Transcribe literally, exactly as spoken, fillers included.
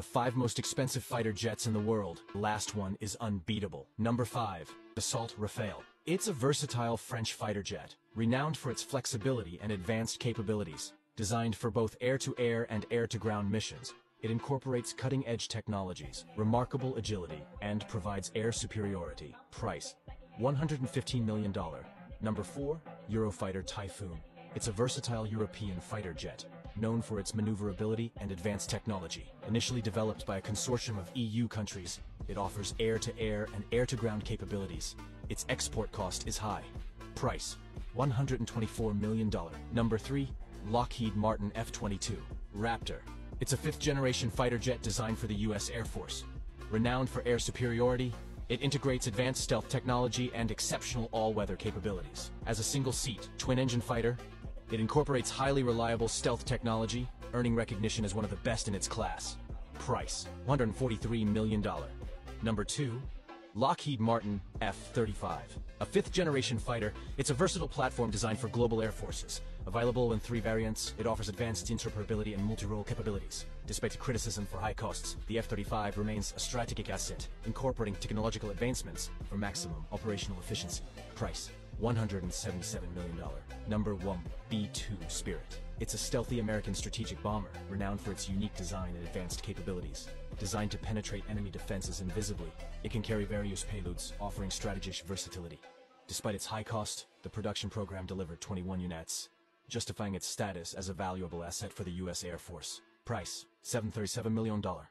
the five most expensive fighter jets in the world. The last one is unbeatable. Number five. Dassault Rafale. It's a versatile French fighter jet, renowned for its flexibility and advanced capabilities. Designed for both air-to-air and air-to-ground missions, it incorporates cutting-edge technologies, remarkable agility, and provides air superiority. Price, one hundred fifteen million dollars. Number four. Eurofighter Typhoon. It's a versatile European fighter jet, known for its maneuverability and advanced technology. Initially developed by a consortium of E U countries, it offers air-to-air and air-to-ground capabilities. Its export cost is high. Price, one hundred twenty-four million dollars. Number three. Lockheed Martin F twenty-two Raptor. It's a fifth-generation fighter jet designed for the U S Air Force. Renowned for air superiority, it integrates advanced stealth technology and exceptional all-weather capabilities. As a single-seat, twin-engine fighter, it incorporates highly reliable stealth technology, earning recognition as one of the best in its class. Price, one hundred forty-three million dollars. Number two. Lockheed Martin F thirty-five. A fifth-generation fighter, it's a versatile platform designed for global air forces. Available in three variants, it offers advanced interoperability and multi-role capabilities. Despite criticism for high costs, the F thirty-five remains a strategic asset, incorporating technological advancements for maximum operational efficiency. Price, one hundred seventy-seven million dollars. Number one. B two Spirit. It's a stealthy American strategic bomber, renowned for its unique design and advanced capabilities. Designed to penetrate enemy defenses invisibly, it can carry various payloads, offering strategic versatility. Despite its high cost, the production program delivered twenty-one units, justifying its status as a valuable asset for the U S Air Force. Price, seven hundred thirty-seven million dollars.